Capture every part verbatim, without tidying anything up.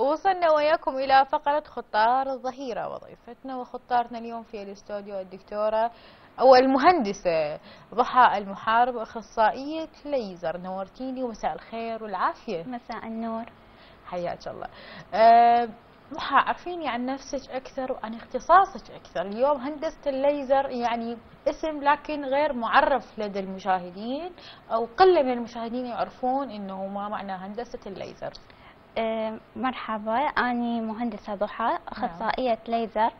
ووصلنا وياكم إلى فقرة خطار الظهيرة وضيفتنا وخطارتنا اليوم في الاستوديو الدكتورة أو المهندسة ضحى المحارب، أخصائية ليزر. نورتيني ومساء الخير والعافية. مساء النور، حياك الله. أه ضحى، عرفيني عن نفسك أكثر وعن اختصاصك أكثر. اليوم هندسة الليزر يعني اسم لكن غير معرف لدى المشاهدين، أو قلة من المشاهدين يعرفون إنه ما معنى هندسة الليزر. مرحبا، أنا مهندسة ضحى، أخصائية ليزر.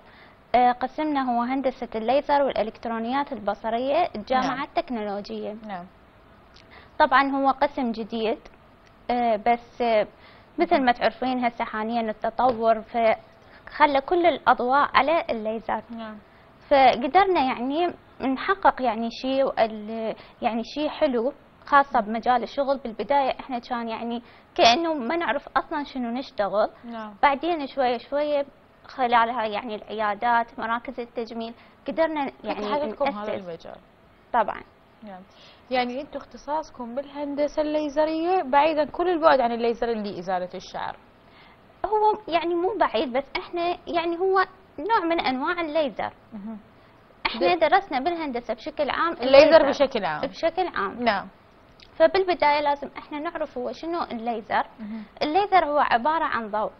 قسمنا هو هندسة الليزر والإلكترونيات البصرية، الجامعة التكنولوجية. نعم. طبعا هو قسم جديد، بس مثل ما تعرفين هسه حاليا التطور فخلى كل الأضواء على الليزر. نعم. فقدرنا يعني نحقق يعني شيء يعني شيء حلو خاصة بمجال الشغل. بالبداية احنا كان يعني كأنه ما نعرف أصلا شنو نشتغل. نعم. بعدين شوية شوية خلالها يعني العيادات، مراكز التجميل، قدرنا يعني نأسس هذا المجال. طبعا. نعم. يعني انتم اختصاصكم بالهندسة الليزرية بعيدا كل البعد عن الليزر اللي إزالة الشعر. هو يعني مو بعيد، بس احنا يعني هو نوع من أنواع الليزر. احنا درسنا بالهندسة بشكل عام الليزر بشكل عام بشكل عام. نعم. فبالبداية لازم احنا نعرف هو شنو الليزر. الليزر هو عبارة عن ضوء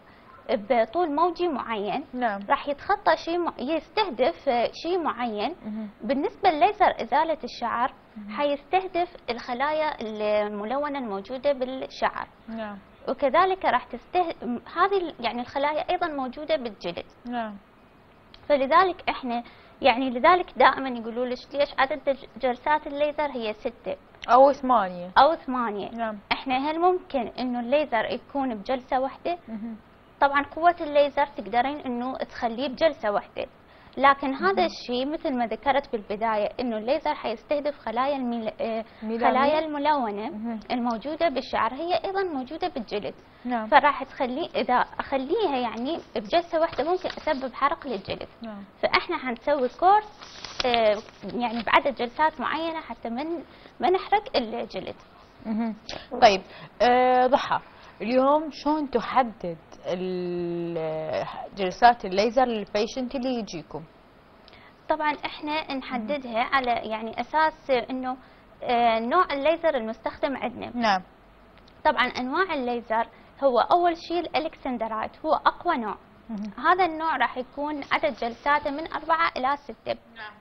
بطول موجي معين. نعم. راح يتخطى شيء م... يستهدف شيء معين. مه. بالنسبة لليزر إزالة الشعر حيستهدف الخلايا الملونة الموجودة بالشعر. نعم. وكذلك راح تستهدف هذه يعني الخلايا أيضا موجودة بالجلد. نعم. فلذلك احنا يعني لذلك دائما يقولوا ليش ليش عدد جلسات الليزر هي ستة أو ثمانية أو ثمانية. نعم. احنا هل ممكن إنه الليزر يكون بجلسة واحدة؟ مه. طبعا قوة الليزر تقدرين انه تخليه بجلسة واحدة، لكن هذا الشيء مثل ما ذكرت بالبداية انه الليزر حيستهدف خلايا المل... خلايا الملونة الموجودة بالشعر، هي ايضا موجودة بالجلد. نعم. فراح تخليه اذا اخليها يعني بجلسة واحدة ممكن اسبب حرق للجلد. نعم. فاحنا حنسوي كورس يعني بعدد جلسات معينة حتى من ما نحرق الجلد. طيب ضحى، اليوم شلون تحدد جلسات الليزر للبيشنت اللي يجيكم؟ طبعا احنا نحددها على يعني اساس انه نوع الليزر المستخدم عندنا. نعم. طبعا انواع الليزر هو اول شيء الالكسندرايت، هو اقوى نوع. هذا النوع راح يكون عدد جلساته من أربعة إلى ستة. نعم.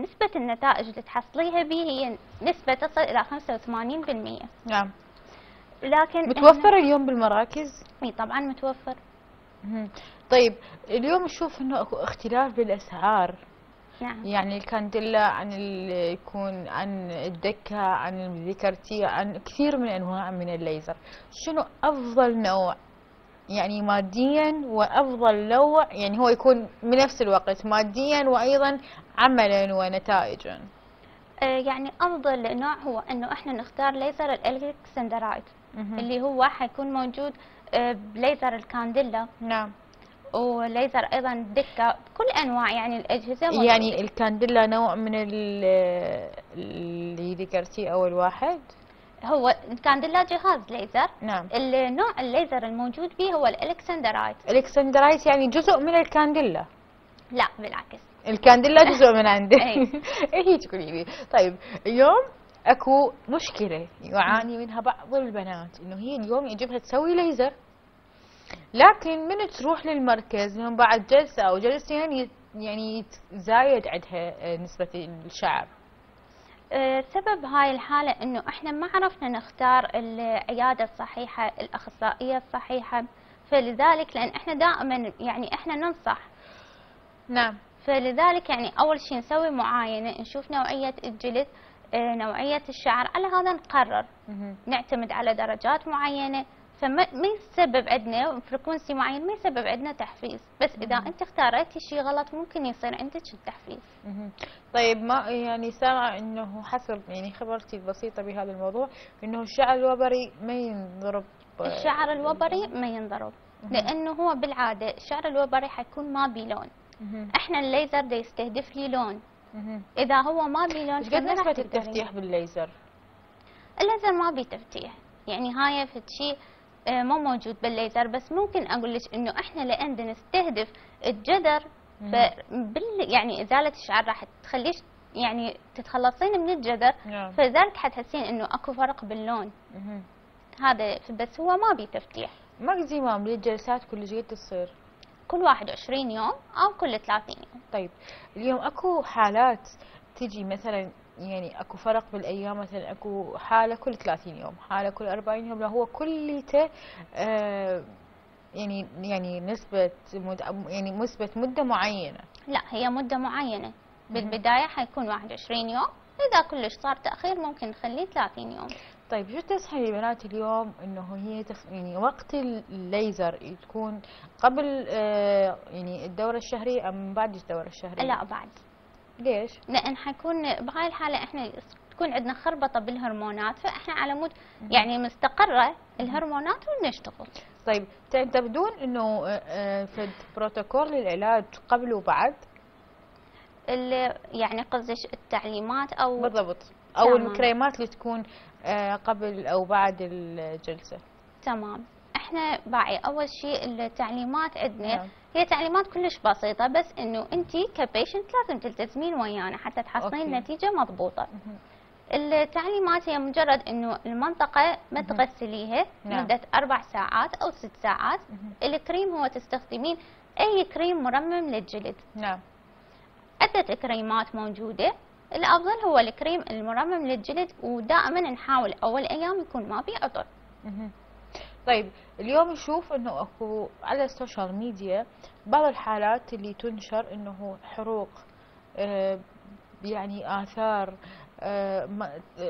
نسبة النتائج اللي تحصليها به هي نسبة تصل إلى خمسة وثمانين بالمئة. نعم. لكن متوفر اليوم بالمراكز؟ اي طبعا متوفر. مم. طيب اليوم نشوف انه اكو اختلاف بالاسعار. نعم. يعني الكانديلا عن يكون عن الدكه عن الذكرتيه عن كثير من انواع من الليزر، شنو افضل نوع يعني ماديا وافضل نوع يعني هو يكون بنفس الوقت ماديا وايضا عملا ونتائجا؟ يعني أفضل نوع هو أنه إحنا نختار ليزر الالكسندرايت اللي هو حيكون موجود بليزر الكانديلا. نعم. وليزر أيضا الدكة، بكل أنواع يعني الأجهزة موجودة. يعني الكانديلا نوع من اللي ذكرتيه أول واحد؟ هو الكانديلا جهاز ليزر. نعم. النوع الليزر الموجود به هو الالكسندرايت. الالكسندرايت يعني جزء من الكانديلا؟ لا بالعكس، الكانديلا جزء من عندي. ايه تقولي. طيب اليوم اكو مشكله يعاني منها بعض البنات، انه هي اليوم يجبها تسوي ليزر، لكن من تروح للمركز من بعد جلسه او جلستين يعني تزايد عندها نسبه الشعر. سبب هاي الحاله انه احنا ما عرفنا نختار العياده الصحيحه، الاخصائيه الصحيحه، فلذلك لان احنا دائما يعني احنا ننصح. نعم. فلذلك يعني أول شيء نسوي معاينة، نشوف نوعية الجلد، نوعية الشعر، على هذا نقرر. مه. نعتمد على درجات معينة، فما ما يسبب عندنا فريكونسي معين، ما يسبب عندنا تحفيز، بس إذا مه. أنت اختاريتي شيء غلط ممكن يصير عندك التحفيز. مه. طيب ما يعني سامع إنه حسب يعني خبرتي البسيطة بهذا الموضوع إنه الشعر الوبري ما ينضرب. الشعر الوبري ما ينضرب. مه. لأنه هو بالعادة الشعر الوبري حيكون ما بلون. احنا الليزر ده يستهدف لي لون. اذا هو ما بي لون قد نسبه التفتيح بالليزر؟ الليزر ما بي تفتيح، يعني هاي فد شيء مو موجود بالليزر، بس ممكن اقول لك انه احنا لان بنستهدف الجذر يعني ازاله الشعر راح تخليش يعني تتخلصين من الجذر، فلذلك حتحسين انه اكو فرق باللون. مم. هذا بس هو ما بيه تفتيح، ما زمام للجلسات كل جيت تصير كل واحد وعشرين يوم او كل ثلاثين يوم. طيب اليوم اكو حالات تجي مثلا يعني اكو فرق بالايام، مثلا اكو حاله كل ثلاثين يوم، حاله كل أربعين يوم، لا هو كليته آه يعني يعني نسبه يعني نسبه مده معينه. لا هي مده معينه بالبدايه حيكون واحد وعشرين يوم، اذا كلش صار تاخير ممكن نخليه ثلاثين يوم. طيب شو تنصحي البنات اليوم انه هي تف... يعني وقت الليزر تكون قبل آه يعني الدوره الشهريه ام بعد الدوره الشهريه؟ لا بعد. ليش؟ لأن حيكون بهاي الحالة احنا تكون عندنا خربطة بالهرمونات، فاحنا على مود يعني مستقرة الهرمونات ونشتغل. طيب تبدون انه في بروتوكول للعلاج قبل وبعد؟ يعني قصدك التعليمات او بالضبط او تمام. الكريمات اللي تكون قبل او بعد الجلسة. تمام. احنا باعي اول شيء التعليمات عندنا هي تعليمات كلش بسيطه، بس انه انت كبيشنت لازم تلتزمين ويانا حتى تحصلين نتيجه مضبوطه. التعليمات هي مجرد انه المنطقه ما تغسليها مده اربع ساعات او ست ساعات. الكريم هو تستخدمين اي كريم مرمم للجلد. نعم. عده كريمات موجوده، الافضل هو الكريم المرمم للجلد، ودائما نحاول اول ايام يكون ما بيه عطر. طيب اليوم نشوف انه اكو على السوشيال ميديا بعض الحالات اللي تنشر انه حروق، آه يعني اثار، آه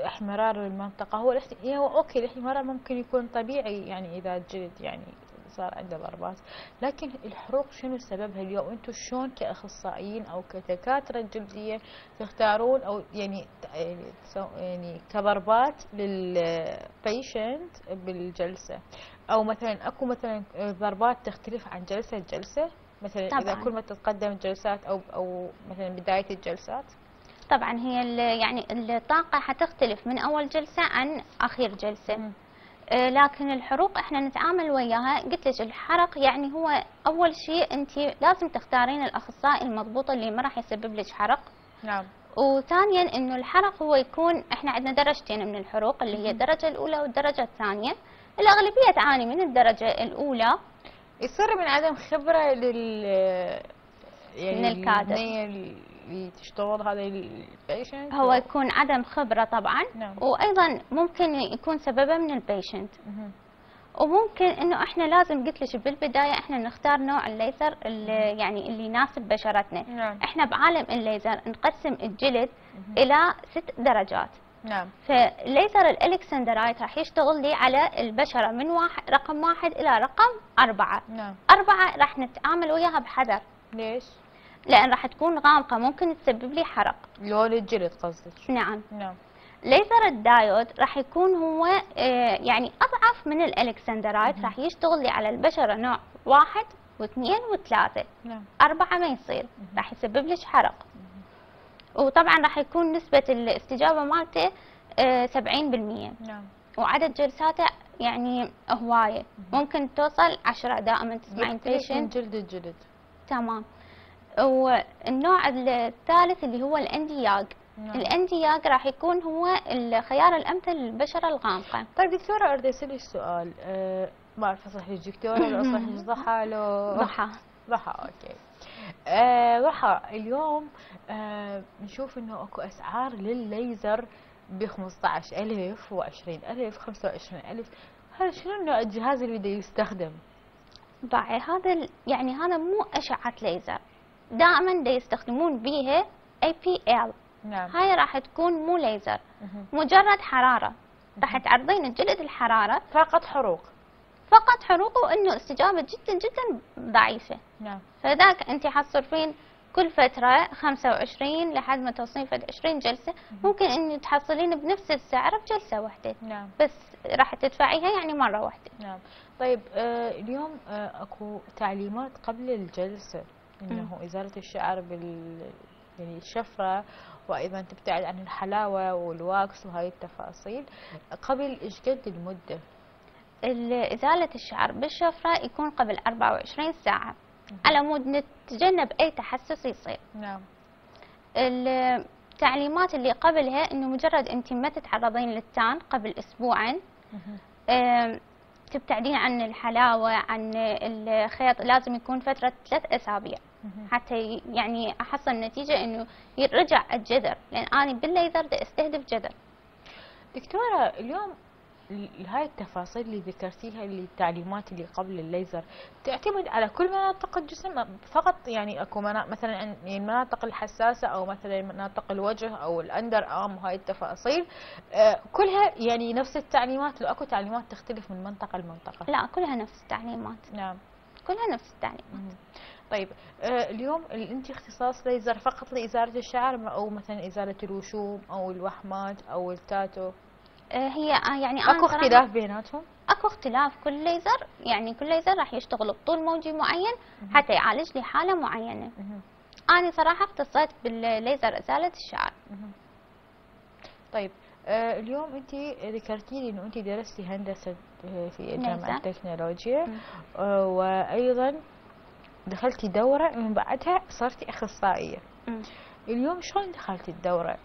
احمرار المنطقه. هو هو اوكي الاحمرار ممكن يكون طبيعي يعني اذا الجلد يعني صار عنده ضربات، لكن الحروق شنو سببها اليوم؟ انتم شلون كاخصائيين او كدكاتره جلديه تختارون او يعني يعني كضربات للبيشنت بالجلسه، او مثلا اكو مثلا ضربات تختلف عن جلسه لجلسه مثلا؟ طبعاً. اذا كل ما تتقدم الجلسات او او مثلا بدايه الجلسات طبعا هي يعني الطاقه حتختلف من اول جلسه عن اخير جلسه. م. لكن الحروق احنا نتعامل وياها، قلت لك الحرق يعني هو اول شيء انت لازم تختارين الاخصائي المضبوط اللي ما راح يسبب لك حرق. نعم. وثانيا انه الحرق هو يكون احنا عندنا درجتين من الحروق اللي هي الدرجه الاولى والدرجه الثانيه، الاغلبيه تعاني من الدرجه الاولى، يصير من عدم خبره لل يعني من الكادر اللي تشتغل هذا البيشنت، هو يكون عدم خبرة طبعا. نعم. وأيضا ممكن يكون سببه من البيشنت. مه. وممكن أنه إحنا لازم قلت لك بالبداية إحنا نختار نوع الليزر اللي يعني اللي يناسب بشرتنا. نعم. إحنا بعالم الليزر نقسم الجلد مه. إلى ست درجات. نعم. فليزر الالكسندرايت راح يشتغل لي على البشرة من واحد رقم واحد إلى رقم أربعة. نعم. أربعة راح نتعامل وياها بحذر. ليش؟ لأن راح تكون غامقة ممكن تسبب لي حرق. لون الجلد قصدك؟ نعم. نعم. ليزر الدايود راح يكون هو يعني أضعف من الالكسندرايت، راح يشتغل لي على البشرة نوع واحد واثنين وثلاثة. نعم. أربعة ما يصير، راح يسبب لك حرق. مم. وطبعا راح يكون نسبة الاستجابة مالته سبعين بالمية. نعم. وعدد جلساته يعني هواية، مم. ممكن توصل عشرة دائما تسمعين بيشنت. جلد الجلد. تمام. والنوع الثالث اللي هو الاندياق. نعم. الاندياق راح يكون هو الخيار الامثل للبشره الغامقه. طيب دكتوره اريد اسالك سؤال، أه ما اعرف اصحح دكتوره ولا اصحح ضحى لو ضحى ضحى اوكي. أه ضحى اليوم أه نشوف انه اكو اسعار للليزر ب خمسة عشر ألف وعشرين ألف خمسة وعشرين ألف، هذا شنو نوع الجهاز اللي بده يستخدم؟ باعي هذا يعني هذا مو اشعه ليزر، دائما دا يستخدمون بيها اي بي ال. نعم. هاي راح تكون مو ليزر، مجرد حراره، راح تعرضين الجلد الحراره، فقط حروق فقط حروق وانه استجابه جدا جدا ضعيفه. نعم. فذاك انت حتصرفين كل فتره خمسة وعشرين لحد ما توصلين فد عشرين جلسه، ممكن انه تحصلين بنفس السعر بجلسه واحده. نعم. بس راح تدفعيها يعني مره واحده. نعم. طيب آه اليوم آه اكو تعليمات قبل الجلسه انه ازاله الشعر بال يعني الشفره، وايضا تبتعد عن الحلاوه والواكس وهاي التفاصيل. قبل ايش قد المده؟ إزالة الشعر بالشفرة يكون قبل أربعة وعشرين ساعة على مود نتجنب أي تحسس يصير. نعم. التعليمات اللي قبلها إنه مجرد أنت ما تتعرضين للتان قبل أسبوعين تبتعدين عن الحلاوة عن الخيط، لازم يكون فترة ثلاث أسابيع حتى يعني أحصل النتيجة إنه يرجع الجذر، لأن أنا بالليزر بدي أستهدف جذر. دكتورة اليوم هاي التفاصيل اللي ذكرتيها اللي التعليمات اللي قبل الليزر تعتمد على كل مناطق الجسم فقط، يعني اكو مثلا المناطق الحساسه او مثلا مناطق الوجه او الاندر ارم، هاي التفاصيل كلها يعني نفس التعليمات لو اكو تعليمات تختلف من منطقه لمنطقه؟ لا كلها نفس التعليمات. نعم كلها نفس التعليمات. طيب اليوم انت اختصاص ليزر فقط لازاله الشعر او مثلا ازاله الوشوم او الوحمات او التاتو؟ هي يعني اكو اختلاف بيناتهم؟ اكو اختلاف، كل ليزر يعني كل ليزر راح يشتغل بطول موجي معين حتى يعالج لي حاله معينه. انا صراحه اختصيت بالليزر ازاله الشعر. طيب آه اليوم انت ذكرتي لي انه انت درستي هندسه في الجامعه التكنولوجيه آه وايضا دخلتي دوره من بعدها صرتي اخصائيه. مم. اليوم شلون دخلتي الدوره؟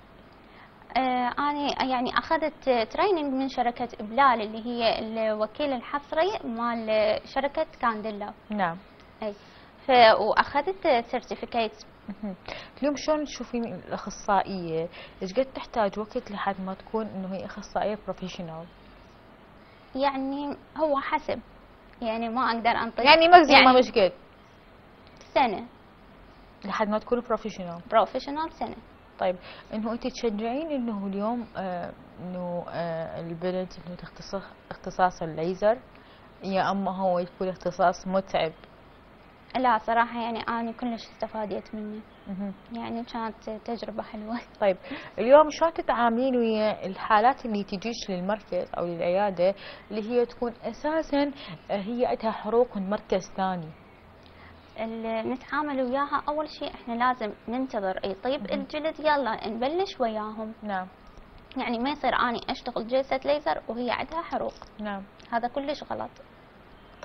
أنا يعني أخذت تريننج من شركة بلال اللي هي الوكيل الحصري مال شركة كانديلا. نعم. أي. وأخذت سيرتيفيكيت. اليوم شلون تشوفين الأخصائية؟ إيش قد تحتاج وقت لحد ما تكون إنه هي أخصائية بروفيشنال؟ يعني هو حسب، يعني ما أقدر أنطي يعني ماكسيموم يعني مش قد سنة لحد ما تكون بروفيشنال. بروفيشنال سنة. طيب انه انت تشجعين انه اليوم آه انه آه البنت انه تختص اختصاص الليزر يا اما هو يكون اختصاص متعب؟ لا صراحه يعني انا كلش استفادت منه. يعني كانت تجربه حلوه. طيب اليوم شلون تتعاملين ويا الحالات اللي تجيش للمركز او للعياده اللي هي تكون اساسا هي عندها حروق من مركز ثاني؟ اللي نتعامل وياها اول شيء احنا لازم ننتظر يطيب الجلد يلا نبلش وياهم. نعم. يعني ما يصير اني اشتغل جلسه ليزر وهي عندها حروق. نعم. هذا كلش غلط.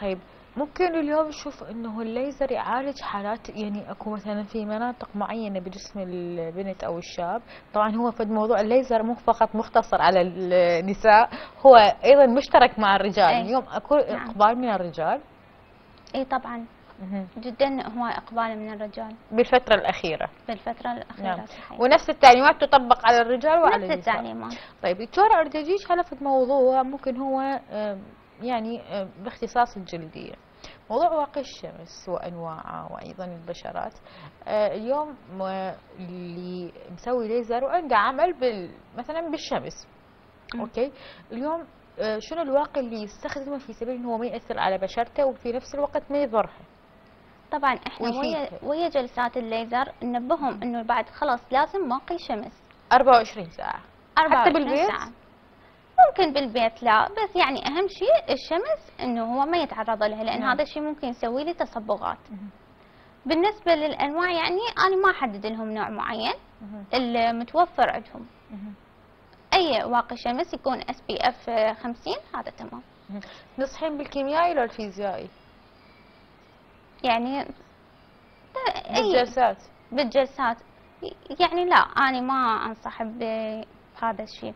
طيب ممكن اليوم نشوف انه الليزر يعالج حالات يعني اكو مثلا في مناطق معينه بجسم البنت او الشاب، طبعا هو في موضوع الليزر مو فقط مختصر على النساء، هو ايضا مشترك مع الرجال. أي. اليوم اكو نعم. اقبال من الرجال؟ اي طبعا جدا هو اقبال من الرجال بالفتره الاخيره. بالفتره الاخيره. نعم. صحيح. ونفس التعليمات تطبق على الرجال وعلى النساء. نفس التعليمات. طيب دكتوره اريد اجيك هلا في موضوع ممكن هو يعني باختصاص الجلديه، موضوع واقي الشمس وانواعه وايضا البشرات. اليوم اللي مسوي ليزر وعنده عمل بال مثلا بالشمس. اوكي اليوم شنو الواقي اللي يستخدمه في سبيل انه هو ما ياثر على بشرته وفي نفس الوقت ما يضرها؟ طبعا احنا ويا ويا جلسات الليزر ننبههم انه بعد خلاص لازم واقي شمس أربعة وعشرين ساعه. أربعة وعشرين حتى بالبيت ساعة. ممكن بالبيت لا، بس يعني اهم شيء الشمس انه هو ما يتعرض لها، لان هذا الشيء ممكن يسوي لي تصبغات. بالنسبه للانواع يعني انا ما احدد لهم نوع معين، المتوفر عندهم اي واقي شمس يكون اس بي اف خمسين هذا تمام. تنصحين بالكيميائي ولا الفيزيائي؟ يعني بالجلسات. بالجلسات يعني لا انا ما انصح بهذا الشيء.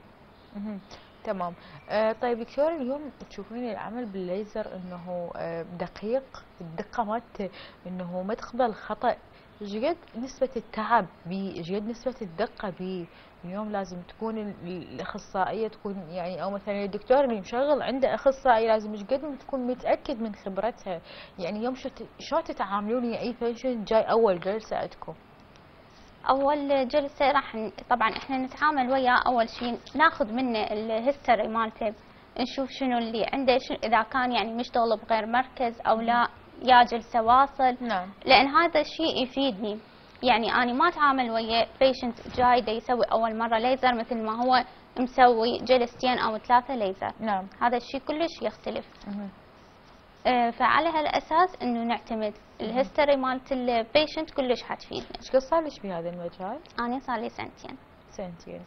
تمام. آه طيب دكتور اليوم تشوفين العمل بالليزر انه آه دقيق، الدقه مالته انه ما تقبل خطا، ايش قد نسبه التعب بيه؟ ايش قد نسبه الدقه بيه؟ اليوم لازم تكون الاخصائيه تكون يعني او مثلا الدكتور اللي مشغل عنده اخصائي لازم ايش قد تكون متاكد من خبرتها، يعني يوم شلون تتعاملون ويا اي بيشنت جاي اول جلسه عندكم؟ اول جلسه راح طبعا احنا نتعامل وياه اول شيء ناخذ منه الهيستوري مالته، نشوف شنو اللي عنده، شنو اذا كان يعني مشتغل بغير مركز او لا، يا جلسه واصل. نعم. لان هذا الشيء يفيدني، يعني أنا ما أتعامل ويا بيشنت جاي دا يسوي أول مرة ليزر مثل ما هو مسوي جلستين أو ثلاثة ليزر. نعم. هذا الشيء كلش يختلف. آه فعلى هالأساس إنه نعتمد الهيستوري مالت البيشنت كلش حتفيدنا. إيش قد صار لك بهذا المجال؟ أنا صار لي سنتين. سنتين.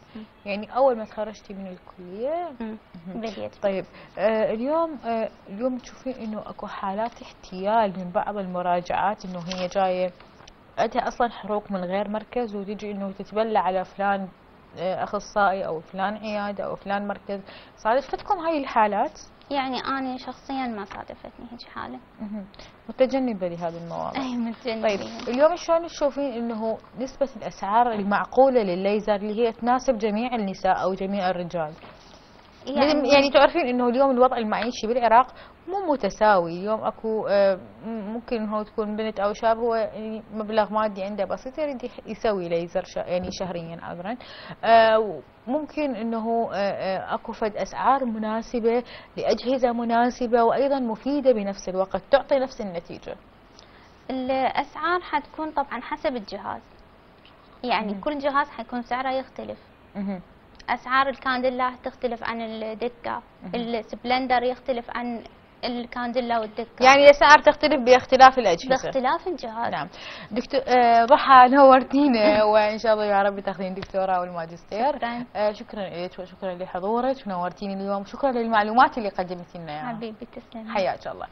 يعني اول ما تخرجتي من الكليه بديت. طيب آه اليوم آه اليوم تشوفين انه اكو حالات احتيال من بعض المراجعات انه هي جايه عندها اصلا حروق من غير مركز وتجي انه تتبلى على فلان اخصائي او فلان عياده او فلان مركز، صادفتكم هاي الحالات؟ يعني أنا شخصياً ما صادفتني هيك حالة. متجنبة لهذه المواضيع. أي متجنبة. طيب اليوم شلون تشوفين إنه نسبة الأسعار المعقولة للليزر اللي هي تناسب جميع النساء أو جميع الرجال؟ يعني, يعني تعرفين إنه اليوم الوضع المعيشي بالعراق مو متساوي، اليوم أكو ممكن هو تكون بنت أو شاب هو مبلغ مادي عنده بسيط يريد يسوي ليزر يعني شهرياً عذراً. ممكن انه اكو فد اسعار مناسبه لاجهزه مناسبه وايضا مفيده بنفس الوقت تعطي نفس النتيجه. الاسعار حتكون طبعا حسب الجهاز. يعني مم. كل جهاز حيكون سعره يختلف. مم. اسعار الكانديلا تختلف عن الدكه، السبلندر يختلف عن الكانديلا والدكه. يعني الاسعار تختلف باختلاف الاجهزه. باختلاف الجهاز. نعم. دكتور ضحى نورتينا وان شاء الله يا رب تاخذين دكتوراه والماجستير. شكرا. آه شكرا لك وشكرا لحضورك ونورتيني اليوم، شكرا للمعلومات اللي قدمتي لنا اياها. حبيبي تسلمي. حياك الله.